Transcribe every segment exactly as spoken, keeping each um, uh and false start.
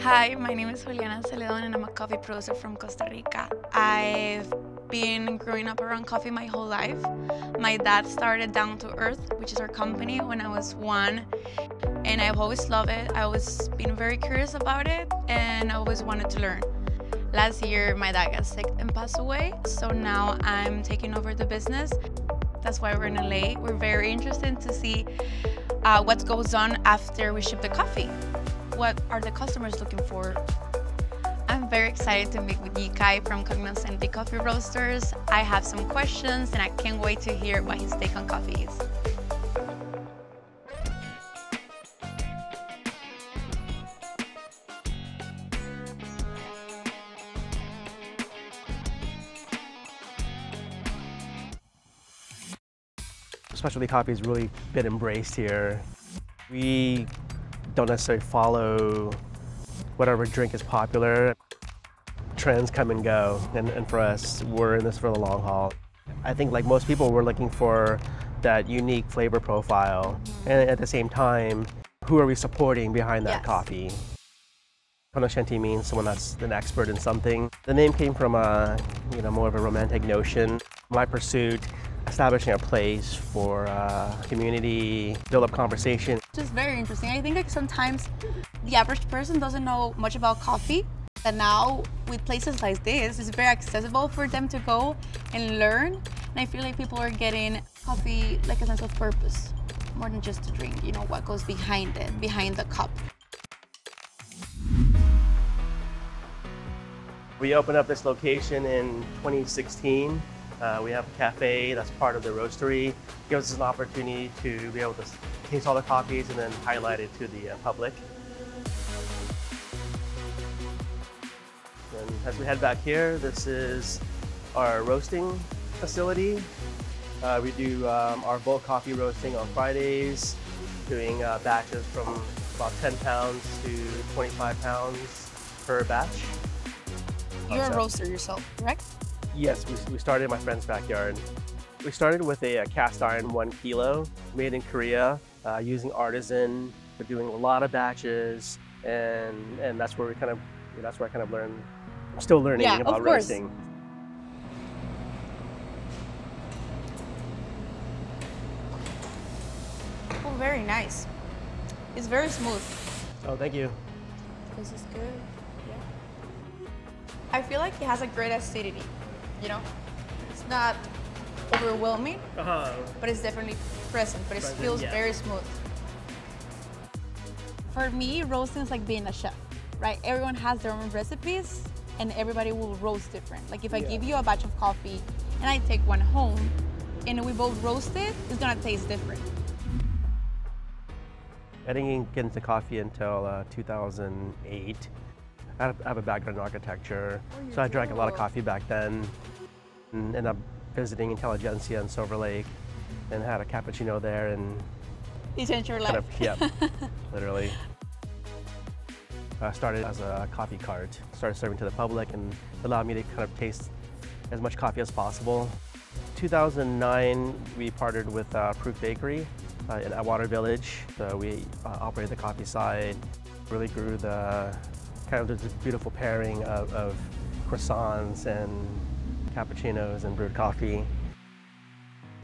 Hi, my name is Juliana Celedon and I'm a coffee producer from Costa Rica. I've been growing up around coffee my whole life. My dad started Down to Earth, which is our company, when I was one. And I've always loved it. I've always been very curious about it and I always wanted to learn. Last year, my dad got sick and passed away, so now I'm taking over the business. That's why we're in L A. We're very interested to see uh, what goes on after we ship the coffee. What are the customers looking for? I'm very excited to meet with Yeekai from Cognoscenti Coffee Roasters. I have some questions and I can't wait to hear what his take on coffee is. Specialty coffee has really been embraced here. We don't necessarily follow whatever drink is popular. Trends come and go, and, and for us, we're in this for the long haul. I think like most people, we're looking for that unique flavor profile, and at the same time, who are we supporting behind that yes. coffee? Cognoscenti means someone that's an expert in something. The name came from a, you know, more of a romantic notion. My pursuit, establishing a place for uh, community, build up conversation. It's just very interesting. I think like sometimes the average person doesn't know much about coffee, and now with places like this, it's very accessible for them to go and learn. And I feel like people are getting coffee like a sense of purpose, more than just a drink, you know, what goes behind it, behind the cup. We opened up this location in twenty sixteen. Uh, we have a cafe that's part of the roastery. It gives us an opportunity to be able to taste all the coffees and then highlight it to the uh, public. And as we head back here, this is our roasting facility. Uh, we do um, our bulk coffee roasting on Fridays, doing uh, batches from about ten pounds to twenty-five pounds per batch. You're a roaster yourself, correct? Yes, we, we started in my friend's backyard. We started with a, a cast iron one kilo made in Korea uh, using artisan. We're doing a lot of batches, and and that's where we kind of you know, that's where I kind of learned. I'm still learning yeah, about roasting. Oh, very nice. It's very smooth. Oh, thank you. This is good. Yeah. I feel like it has a great acidity. You know, it's not overwhelming, uh-huh. but it's definitely present, but it present, feels yeah. very smooth. For me, roasting is like being a chef, right? Everyone has their own recipes and everybody will roast different. Like if I yeah. give you a batch of coffee and I take one home and we both roast it, it's gonna taste different. I didn't get into coffee until uh, two thousand eight. I have a background in architecture, oh, so I drank a lot of coffee back then. And ended up visiting Intelligentsia in Silver Lake and had a cappuccino there. And you changed your life. Kind of, yeah, literally. I started as a coffee cart, started serving to the public and allowed me to kind of taste as much coffee as possible. two thousand nine, we partnered with uh, Proof Bakery uh, in Atwater Village. So we uh, operated the coffee side, really grew the kind of this beautiful pairing of, of croissants and cappuccinos and brewed coffee.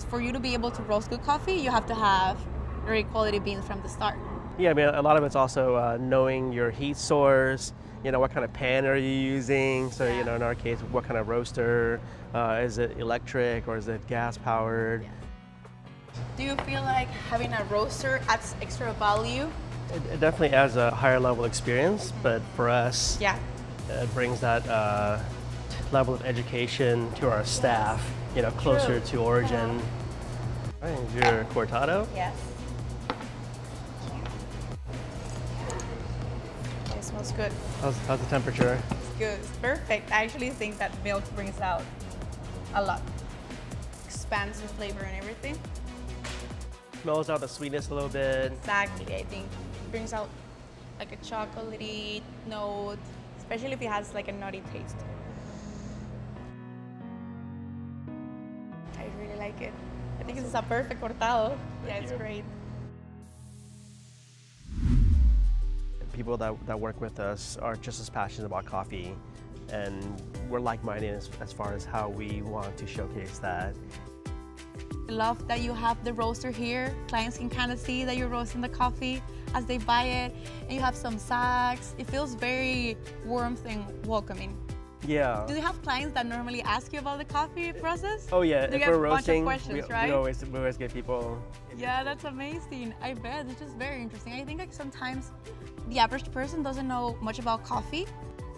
For you to be able to roast good coffee, you have to have very quality beans from the start. Yeah, I mean, a lot of it's also uh, knowing your heat source, you know, what kind of pan are you using? So, yeah. you know, in our case, what kind of roaster? Uh, is it electric or is it gas powered? Yeah. Do you feel like having a roaster adds extra value? It definitely adds a higher level experience, but for us, yeah. it brings that uh, level of education to our staff, yes. you know, closer True. to origin. Yeah. All right, your cortado? Yes. It smells good. How's, how's the temperature? It's good, it's perfect. I actually think that milk brings out a lot. Expands the flavor and everything. Smells out the sweetness a little bit. Exactly, I think. Brings out like a chocolatey note, especially if it has like a nutty taste. I really like it. I think this is a perfect cortado. Thank yeah, it's you. great. people that, that work with us are just as passionate about coffee, and we're like-minded as, as far as how we want to showcase that. I love that you have the roaster here. Clients can kind of see that you're roasting the coffee as they buy it, and you have some sacks. It feels very warm and welcoming. Yeah. Do you have clients that normally ask you about the coffee process? Oh yeah, if we're roasting, we, right? we, always, we always get people. Yeah, that's amazing. I bet, it's just very interesting. I think like sometimes the average person doesn't know much about coffee.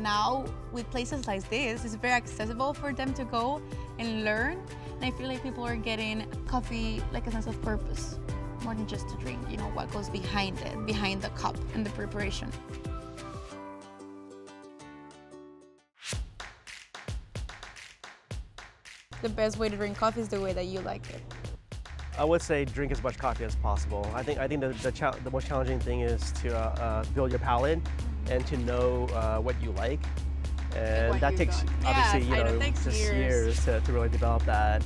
Now, with places like this, it's very accessible for them to go and learn. And I feel like people are getting coffee like a sense of purpose, more than just to drink, you know, what goes behind it, behind the cup and the preparation. The best way to drink coffee is the way that you like it. I would say drink as much coffee as possible. I think I think the the, cha the most challenging thing is to uh, uh, build your palate and to know uh, what you like, and like that takes got. obviously yeah, you know takes just years, years to, to really develop that.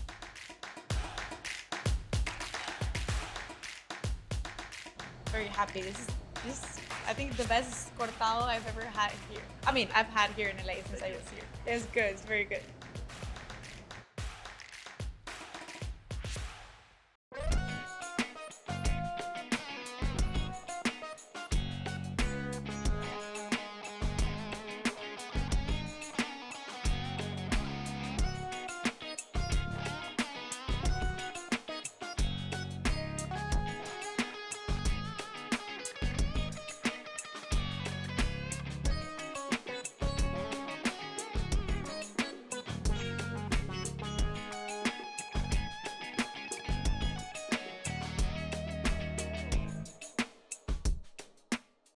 Very happy. This is this. I think the best cortado I've ever had here. I mean, I've had here in L A since I was here. It's good. It's very good.